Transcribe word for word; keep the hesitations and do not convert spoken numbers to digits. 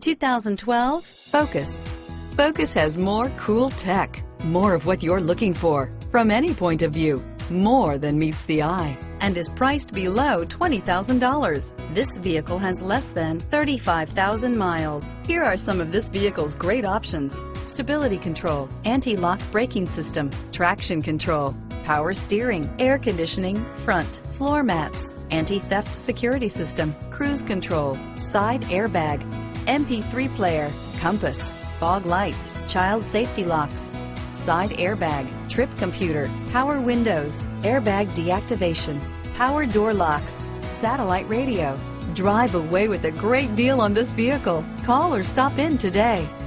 The two thousand twelve Focus. Focus has more cool tech, more of what you're looking for from any point of view, more than meets the eye, and is priced below twenty thousand dollars. This vehicle has less than thirty-five thousand miles. Here are some of this vehicle's great options: stability control, anti-lock braking system, traction control, power steering, air conditioning, front floor mats, anti-theft security system, cruise control, side airbag, M P three player, compass, fog lights, child safety locks, side airbag, trip computer, power windows, airbag deactivation, power door locks, satellite radio. Drive away with a great deal on this vehicle. Call or stop in today.